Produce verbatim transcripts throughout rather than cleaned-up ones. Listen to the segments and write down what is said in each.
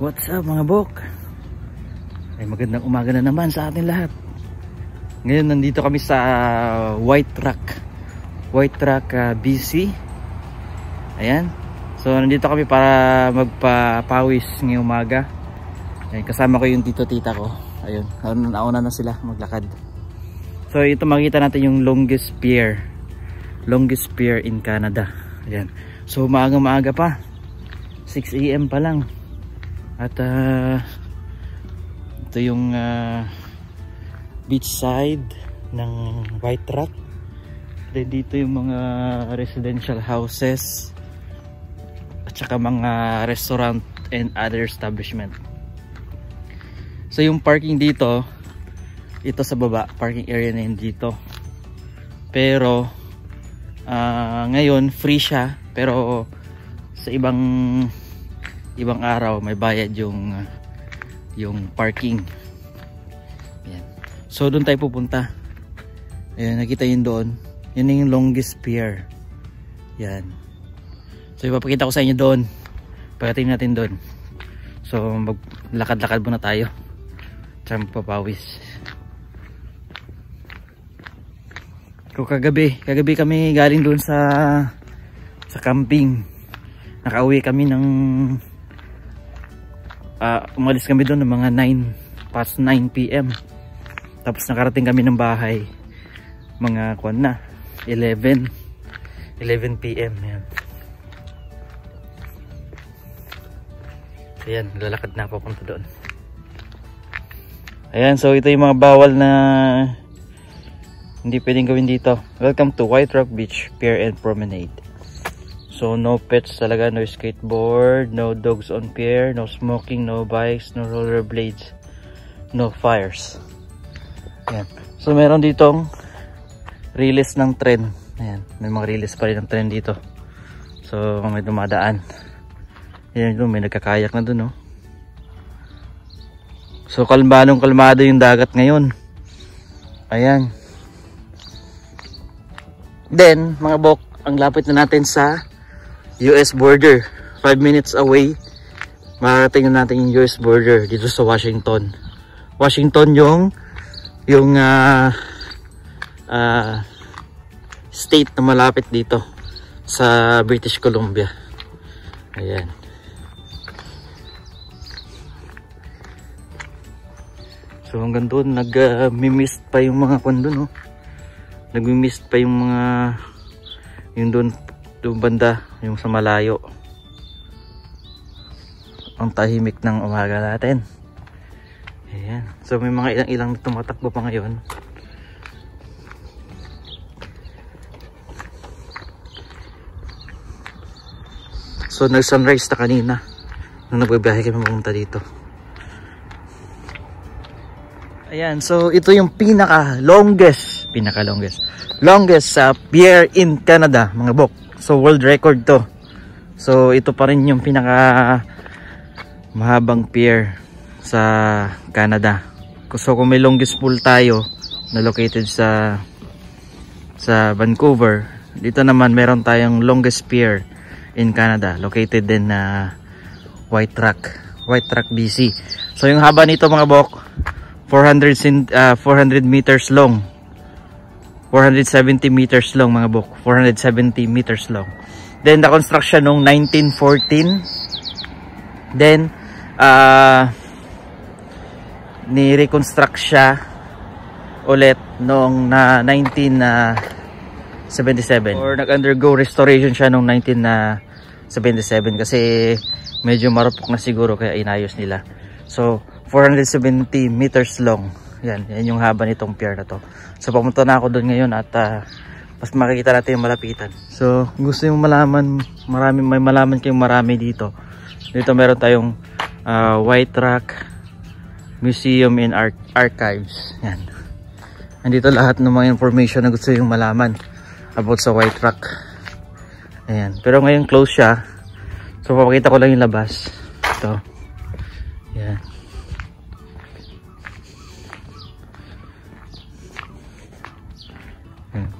What's up mga bok? Ay magandang umaga na naman sa atin lahat. Ngayon nandito kami sa White Rock, White Rock uh, B C. Ayan. So nandito kami para magpapawis ngayong umaga. Ayan, kasama ko yung tito tita ko. Ayun, nauna na sila maglakad. So ito makita natin yung longest pier, longest pier in Canada. Ayan. So maaga-maaga pa, six A M pa lang. At uh, ito yung uh, beach side ng White Rock. Then dito yung mga residential houses at saka mga restaurant and other establishment. So yung parking dito, ito sa baba, parking area na yun dito. Pero uh, ngayon free siya, pero sa ibang ibang araw may bayad yung uh, yung parking. Ayan. So doon tayo pupunta. Ayan, nakita yun doon. Yun yung longest pier. Ayan. So ipapakita ko sa inyo doon. Pagdating natin doon. So maglakad-lakad muna tayo. Tsaka magpapawis. Kung kagabi, kagabi kami galing doon sa sa camping. Nakauwi kami ng uh, umalis kami doon ng mga nine past nine P M tapos nakarating kami ng bahay mga kwan na eleven eleven P M yan. Ayan, lalakad na ako punta doon. Ayan, so ito yung mga bawal na hindi pwedeng gawin dito. Welcome to White Rock Beach Pier and Promenade. So no pets talaga, no skateboard, no dogs on pier, no smoking, no bikes, no rollerblades, no fires. Ayan. So meron ditong release ng tren. Ayan. May mga release pa rin ng tren dito. So may dumadaan. Ayan, may nagkakayak na dun, no? So kalmadong kalmado yung dagat ngayon. Ayan. Then mga bok, ang lapit na natin sa U S border, five minutes away marating na natin yung U S border dito sa Washington. Washington yung yung uh, uh, state na malapit dito sa British Columbia. Ayan. So hanggang doon nag-mimist uh, pa yung mga kondo, no? Nag-mimist pa yung mga yung doon doon banda, yung sa malayo. Ang tahimik ng umaga natin. Ayan. So may mga ilang-ilang tumatakbo pa ngayon. So nag-sunrise na kanina nung nagbibiyahe kami pumunta dito. Ayan, so ito yung pinaka longest, pinaka longest. Longest sa uh, pier in Canada mga bok. So world record to. So ito pa rin yung pinaka mahabang pier sa Canada. So kung may longest pool tayo na located sa sa Vancouver, dito naman meron tayong longest pier in Canada located in uh, White Rock, White Rock B C. So yung haba nito mga bok, four hundred meters long. four hundred seventy meters long mga bok. four hundred seventy meters long. Then the construction nung nineteen fourteen. Then uh, ni-reconstruct siya ulit nung na nineteen seventy-seven. Or nag-undergo restoration siya nung nineteen seventy-seven kasi medyo marupok na siguro kaya inayos nila. So four hundred seventy meters long. Yan, yan yung haba nitong pier na to. So pumunta na ako doon ngayon at uh, mas makikita natin yung malapitan. So gusto yung malaman, marami, may malaman kayong marami dito. Dito meron tayong uh, White Rock Museum and Ar Archives. Yan. Andito lahat ng mga information na gusto yung malaman about sa White Rock. Ayan. Pero ngayon close siya. So papakita ko lang yung labas. Ito. Yan.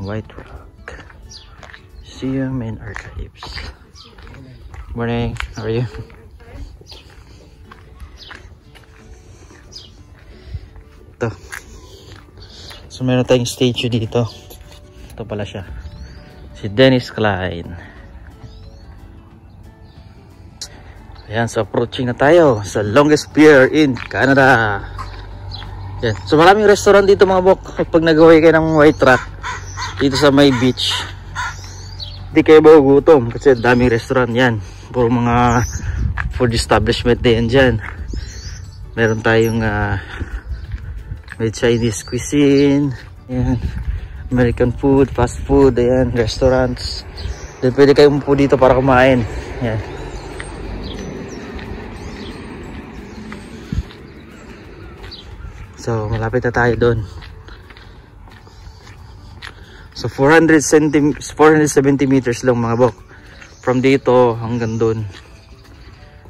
White Rock Museum and Archives. Morning, how are you? So meron tayong statue dito. Ito pala siya, si Dennis Klein. Ayan, so approaching na tayo sa longest pier in Canada. Ayan. So maraming restaurant dito mga bok. Pag nag-away kayo ng White Rock dito sa may beach, hindi kayo magugutom kasi daming restaurant yan. Puro mga food establishment din dyan. Meron tayong uh, may Chinese cuisine, ayan, American food, fast food, ayan, restaurants. Then pwede kayong po dito para kumain. Ayan. So malapit na tayo doon. So four hundred seventy meters lang mga bok from dito hanggang doon.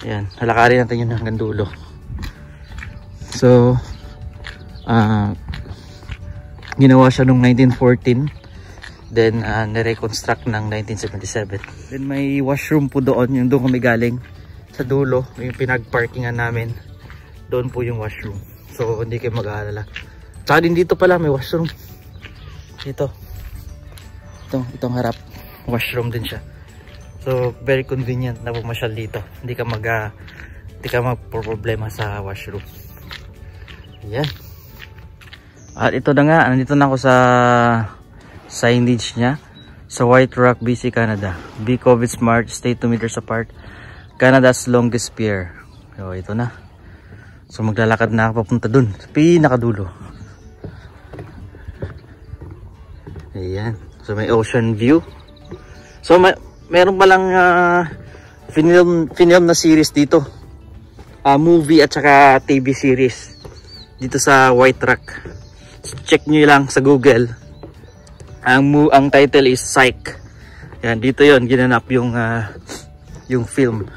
Ayan, halakarin natin yun hanggang dulo. So uh, ginawa siya noong nineteen fourteen, then uh, nireconstruct ng nineteen seventy-seven. Then may washroom po doon, yung doon kami galing sa dulo, yung pinagparkingan namin, doon po yung washroom. So hindi kayo mag-aalala. Tsaka din dito pala may washroom. Dito. Itong, itong harap. Washroom din siya. So very convenient na pumasyal dito. Hindi ka mag uh, hindi ka magproblema sa washroom. Ayan. At ito na nga. Nandito na ako sa signage niya. Sa White Rock, B C, Canada. Be COVID smart. Stay two meters apart. Canada's longest pier. So ito na. So maglalakad na ako papunta dun sa pinakadulo. Ayan. So may ocean view. So may, meron palang uh, film, film na series dito. Uh, movie at saka T V series. Dito sa White Rock. So, check nyo lang sa Google. Ang, ang title is Psych. Ayan, dito yon ginanap yung, uh, yung film.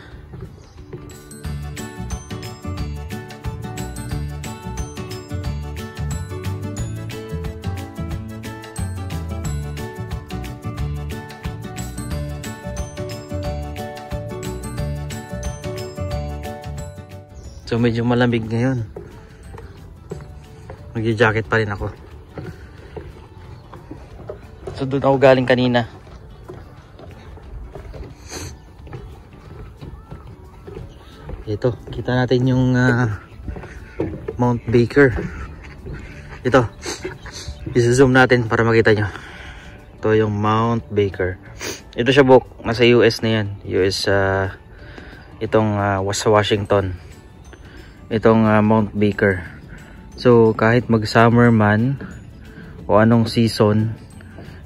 So medyo malamig ngayon. Magja-jacket pa rin ako. So doon ako galing kanina. Ito, kita natin yung uh, Mount Baker. Ito. I-zoom natin para makita nyo. Ito yung Mount Baker. Ito siya bok, nasa U S na yan. U S uh, itong uh, sa Washington. Itong uh, Mount Baker. So kahit mag summer man o anong season,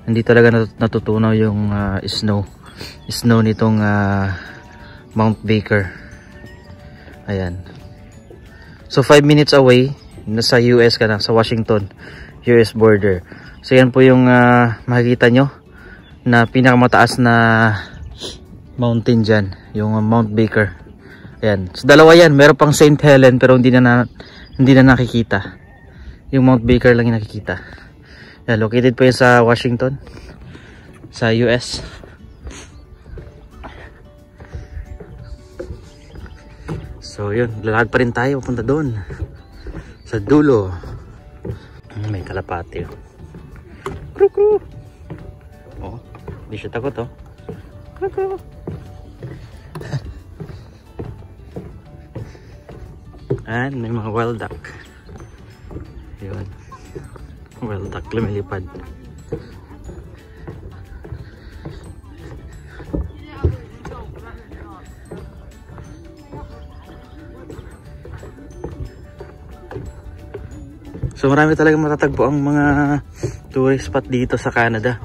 hindi talaga nat natutunaw yung uh, snow snow nitong uh, Mount Baker. Ayan. So five minutes away, nasa U S ka na, sa Washington U S border. So yan po yung uh, makikita nyo na pinakamataas na mountain dyan, yung uh, Mount Baker. Ayan. So dalawa yan. Meron pang Saint Helen pero hindi na, na hindi na nakikita. Yung Mount Baker lang yung nakikita. Ayan, located po yan sa Washington, sa U S. So yun, lalakad pa rin tayo papunta doon sa dulo. May kalapati. Kru kru. Oh, hindi siya takot oh. Kru kru. And may mga wild duck. Yun. Wild duck lumilipad. So marami talaga matatagpo ang mga tourist spot dito sa Canada.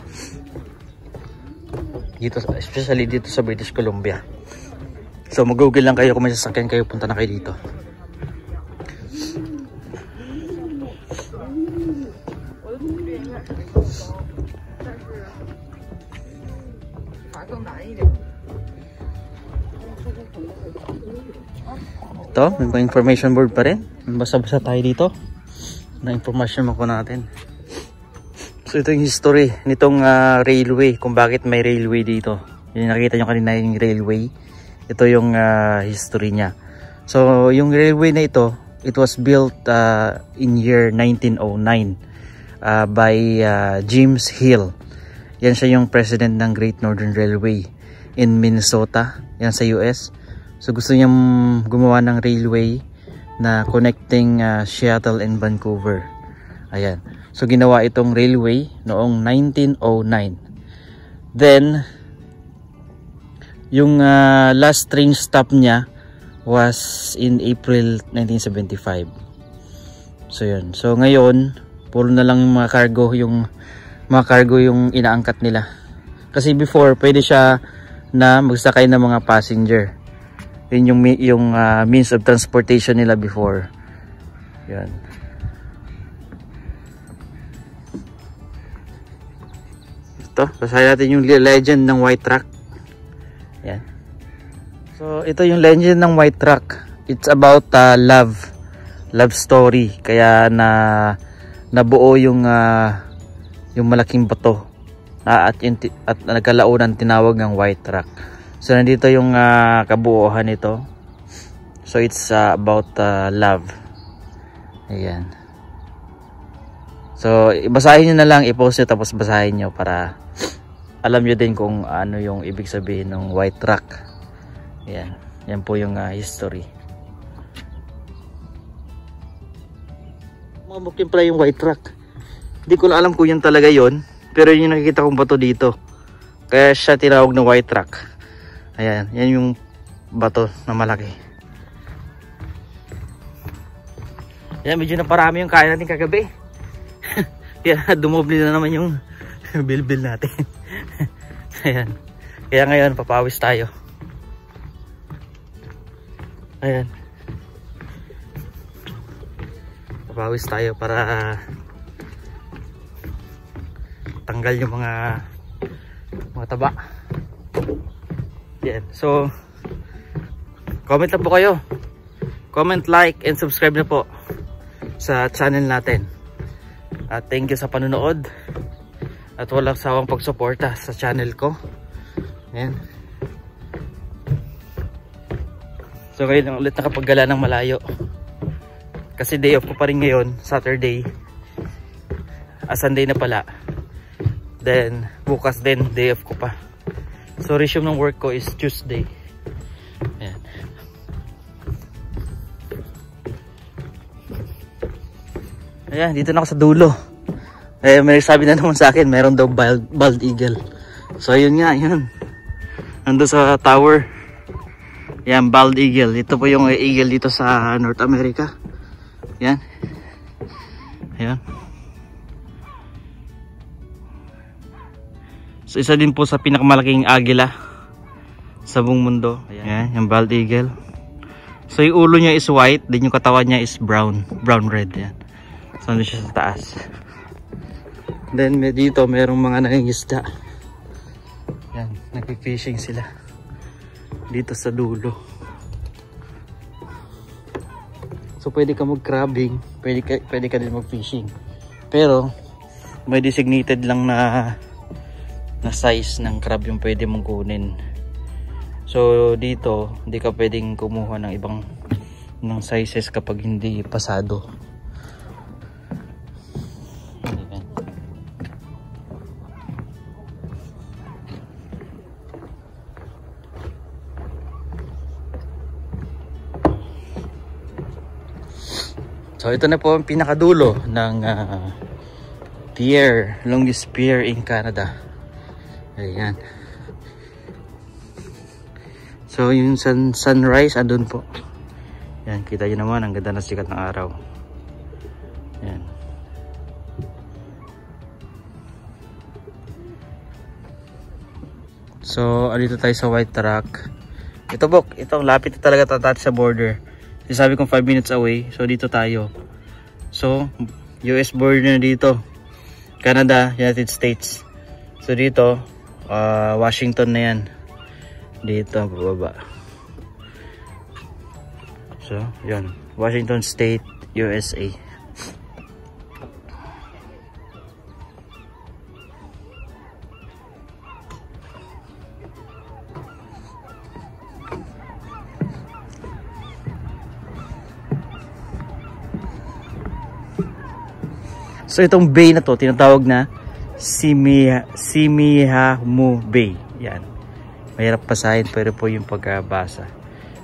Dito, especially dito sa British Columbia. So mag-google lang kayo kung may sasakyan kayo, punta na kayo dito. Ito, may information board pa rin. Basa-basa tayo dito na information mo ko natin. So ito yung history nitong uh, railway, kung bakit may railway dito. Yung nakita nyo kanina yung railway, ito yung uh, history niya. So yung railway na ito, it was built uh, in year nineteen oh nine. uh, by uh, James Hill. Yan siya yung president ng Great Northern Railway in Minnesota, yan sa U S. So gusto niyang gumawa ng railway na connecting uh, Seattle and Vancouver. Ayan. So ginawa itong railway noong nineteen oh nine. Then yung uh, last train stop niya was in April nineteen seventy-five. So yun. So ngayon, puro na lang mga cargo yung mga cargo yung inaangkat nila. Kasi before, pwede siya na magsakay ng mga passenger. Yun yung yung uh, means of transportation nila before. Yun. Ito, basahin natin yung legend ng White Rock. Yan. So ito yung legend ng White Rock. It's about uh, love love story, kaya na nabuo yung uh, yung malaking bato uh, at yung, at nagkalaunan tinawag ng White Rock. So nandito yung uh, kabuuhan nito. So it's uh, about uh, love. Ayan. So basahin niyo na lang, i-post niyo tapos basahin niyo para alam nyo din kung ano yung ibig sabihin ng White Rock. Yan. Yan po yung uh, history. Mamukin pala yung White Rock. Hindi ko na alam kung yun talaga yun. Pero yun yung nakikita kong bato dito. Kaya siya tinawag na White Rock. Ayan. Yan yung bato na malaki. Yan. Medyo na parami yung kain natin kagabi. Yan. Dumobli na naman yung bilbil natin. Ayan. Kaya ngayon papawis tayo. Ayan. Papawis tayo para uh, tanggal yung mga mga taba. Ayan. So comment na po kayo. Comment, like, and subscribe na po sa channel natin. At thank you sa panunood. At walang sawang pagsuporta sa channel ko. Ayan. So ngayon lang ulit nakapaggala ng malayo. Kasi day off ko pa rin ngayon. Saturday. Ah, Sunday na pala. Then bukas din day off ko pa. So resume ng work ko is Tuesday. Ayan. Ayan, dito na ako sa dulo. Eh, may sabi na naman sa akin, meron daw bald, bald eagle. So, yun nga, yun. Nandun sa tower. Yan, bald eagle. Ito po yung eagle dito sa North America. Yan. Ayan. So, isa din po sa pinakamalaking agila sa buong mundo. Ayan, yung bald eagle. So, yung ulo niya is white, din yung katawan niya is brown. Brown-red. Yan. So, nandun siya sa taas. Then may dito merong mga nangingisda. Yan, nagpi-fishing sila dito sa dulo. So pwede ka mag-crabbing, pwede ka, pwede ka din mag-fishing. Pero may designated lang na na size ng crab yung pwede mong kunin. So dito, hindi ka pwedeng kumuha ng ibang ng sizes kapag hindi pasado. So ito na po ang pinakadulo ng uh, pier, longest pier in Canada. Ayan. So yung sun, sunrise andun po. Ayan, kita nyo naman ang ganda ng sikat ng araw. Ayan. So alito tayo sa White Rock. Ito po, ito lapit talaga tatati sa border. Sabi kong five minutes away. So dito tayo. So U S border na dito, Canada, United States. So dito uh, Washington na yan. Dito bababa. So yun, Washington State, U S A. So itong bay na to tinatawag na Semiahmoo Bay. Yan. Mahirap pasahin pero po yung pagkabasa.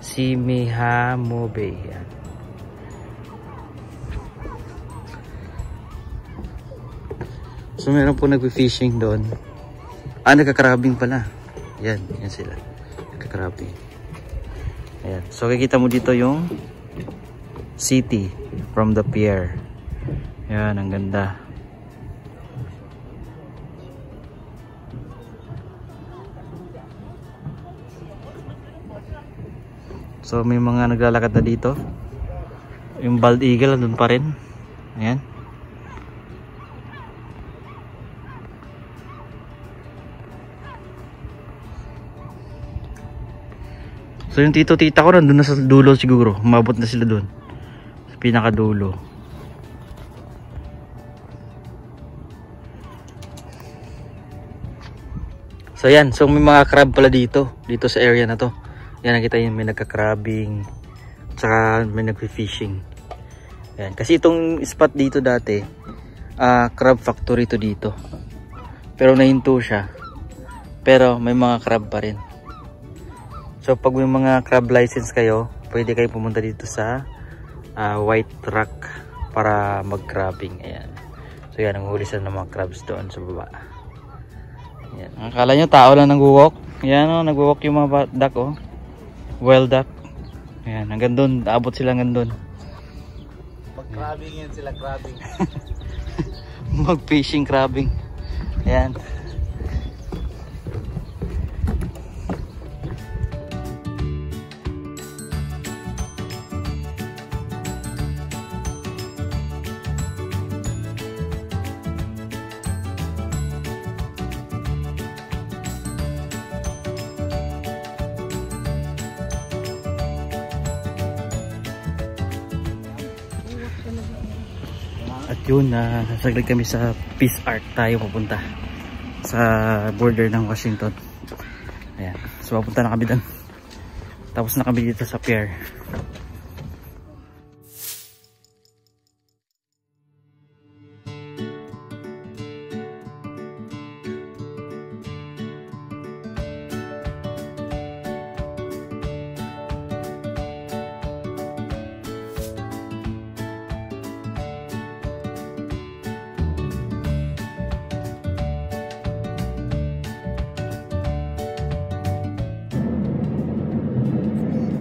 Semiahmoo Bay. Yan. So meron po nagwi-fishing doon. Ah, nagkakrabing pala. Yan, yan sila. Nagkakrabing. Ayan. So kikita mo dito yung city from the pier. Yan, ang ganda. So may mga naglalakad na dito. Yung bald eagle andun pa rin. Ayan. So yung tito-tita ko nandun na sa dulo siguro. Umabot na sila dun. Sa pinakadulo. So yan, so may mga crab pala dito, dito sa area na to. Yan, nakita yun, may nagka-crabbing, tsaka may nagfi-fishing. Yan, kasi itong spot dito dati, uh, crab factory to dito. Pero nahinto siya. Pero may mga crab pa rin. So pag may mga crab license kayo, pwede kayo pumunta dito sa uh, White Rock para mag-crabbing. Ayan. So yan, nanguhuli sila ng mga crabs doon sa baba. Yan. Akala nyo tao lang nag-walk. Yan o, nag-walk yung mga duck o. Wild duck. Yan, hanggang doon. Abot sila hanggang doon. Pag-crabbing yan sila, crabbing. Mag-fishing crabbing. Yan. Yun, uh, saglit kami sa Peace Arch tayo papunta sa border ng Washington. Ayan, so papunta na kami doon. Tapos na kami dito sa pier.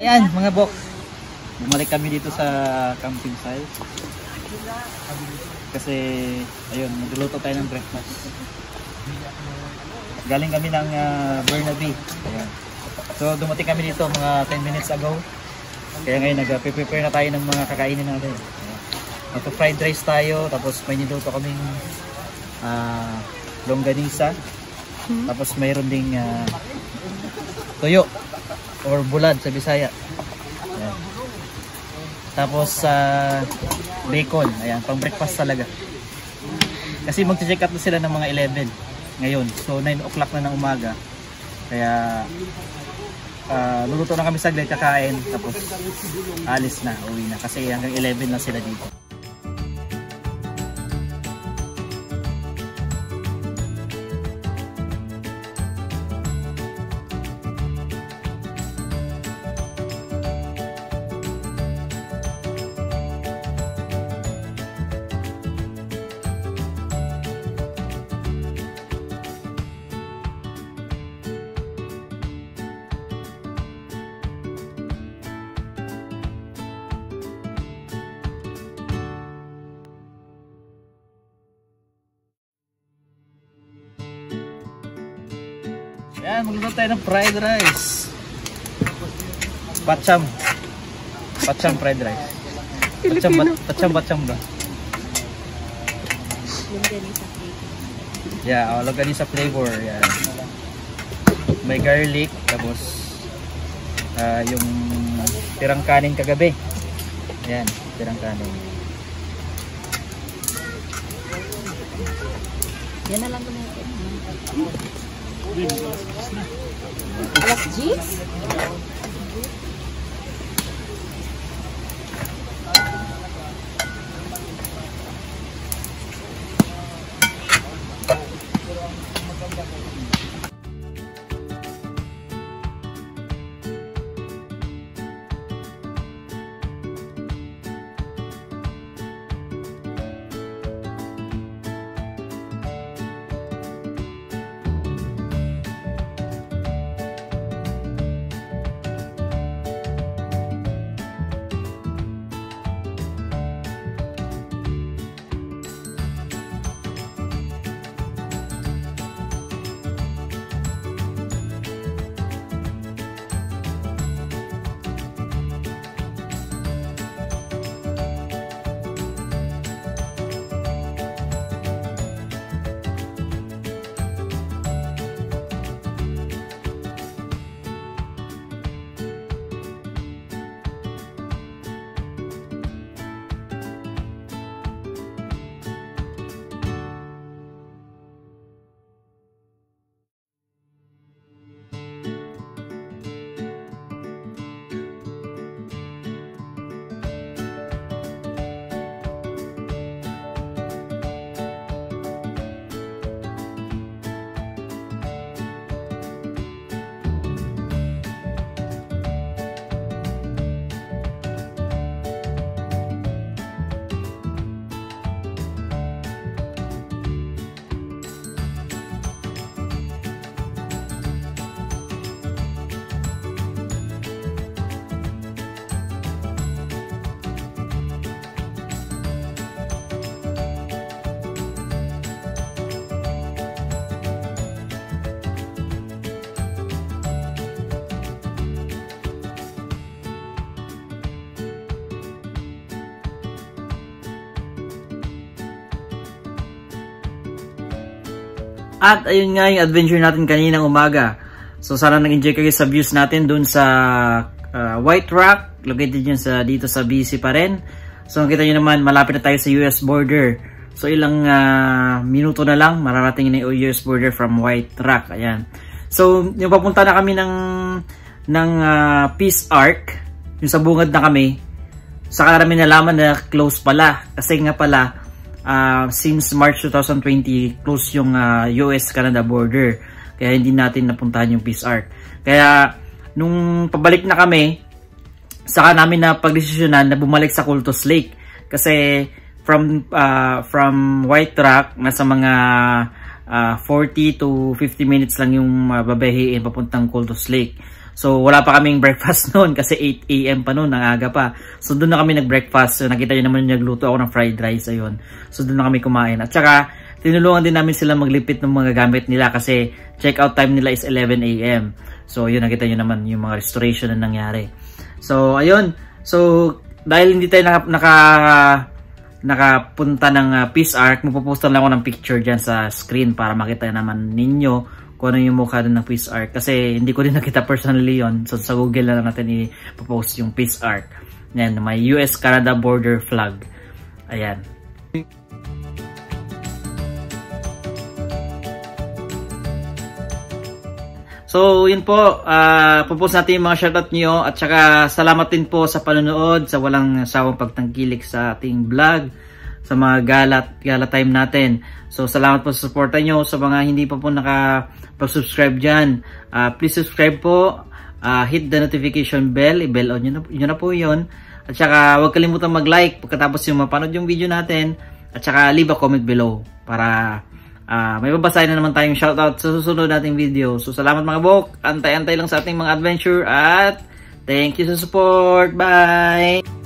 Ayan mga bok, bumalik kami dito sa camping site kasi ayun, magluluto tayo ng breakfast. Galing kami ng uh, Burnaby. Ayan. So dumating kami dito mga ten minutes ago, kaya ngayon nag-prepare na tayo ng mga kakainin natin. Mato fried rice tayo, tapos may niluto kaming uh, longganisa, hmm? Tapos mayroon ding uh, toyo or bulad sa Bisaya. Ayan. Tapos uh, bacon. Ayan, pang breakfast talaga. Kasi mag-check out na sila ng mga eleven ngayon. So nine o'clock na ng umaga. Kaya uh, luluto na kami saglit, kakain, tapos alis na, uwi na. Kasi hanggang eleven na sila dito. Ayan, magluluto tayo ng fried rice. Batcham. Batcham fried rice. Batcham, batcham, batcham ba? Longganisa flavor. Yeah, oh, longganisa flavor. Yeah. May garlic, tapos uh, yung tirang kanin kagabi. Ayan, tirang kanin. Yan na lang po natin. Hmm. Alas G's? At ayun nga yung adventure natin kaninang umaga. So sana nag-enjoy kayo sa views natin dun sa uh, White Rock. Located yun sa, dito sa B C pa rin. So nakita nyo naman, malapit na tayo sa U S border. So ilang uh, minuto na lang, mararating na yung U S border from White Rock. Ayan. So yung papunta na kami ng, ng uh, Peace Arch. Yung sa bungad na kami. Saka namin nalaman na close pala. Kasi nga pala, Uh, since March two thousand twenty, close yung uh, U S Canada border. Kaya hindi natin napuntahan yung Peace Arch. Kaya nung pabalik na kami, saka namin na pagdesisyonan na bumalik sa Cultus Lake. Kasi from uh, from White Rock, nasa mga uh, forty to fifty minutes lang yung uh, babahiin papuntang Cultus Lake. So wala pa kaming breakfast noon kasi eight A M pa noon, ang aga pa. So doon na kami nag-breakfast. So, nakita niyo naman yung nagluto ako ng fried rice, ayun. So doon na kami kumain. At saka tinulungan din namin sila maglipit ng mga gamit nila kasi check-out time nila is eleven A M So yun, nakita niyo naman yung mga restoration na nangyari. So ayun. So dahil hindi tayo naka, naka nakapunta ng uh, Peace Arch, magpo-post lang ako ng picture diyan sa screen para makita naman ninyo kung ano yung mukha ng Peace Arch. Kasi hindi ko din nakita personally yon. So sa Google na natin i-post yung Peace Arch. Yan, may U S Canada border flag. Ayan. So yun po, uh, po-post natin yung mga shoutout nyo. At saka salamat din po sa panonood, sa walang sawang pagtangkilik sa ating vlog, sa mga gala, gala time natin. So salamat po sa suporta nyo. Sa mga hindi pa po nakapag-subscribe dyan, uh, please subscribe po, uh, hit the notification bell, i-bell on nyo na, nyo na po yun. At saka huwag kalimutan mag-like pagkatapos yung mapanood yung video natin. At saka leave a comment below para uh, may babasahin na naman tayong shoutout sa susunod nating video. So salamat mga bok, antay-antay lang sa ating mga adventure at thank you sa support. Bye!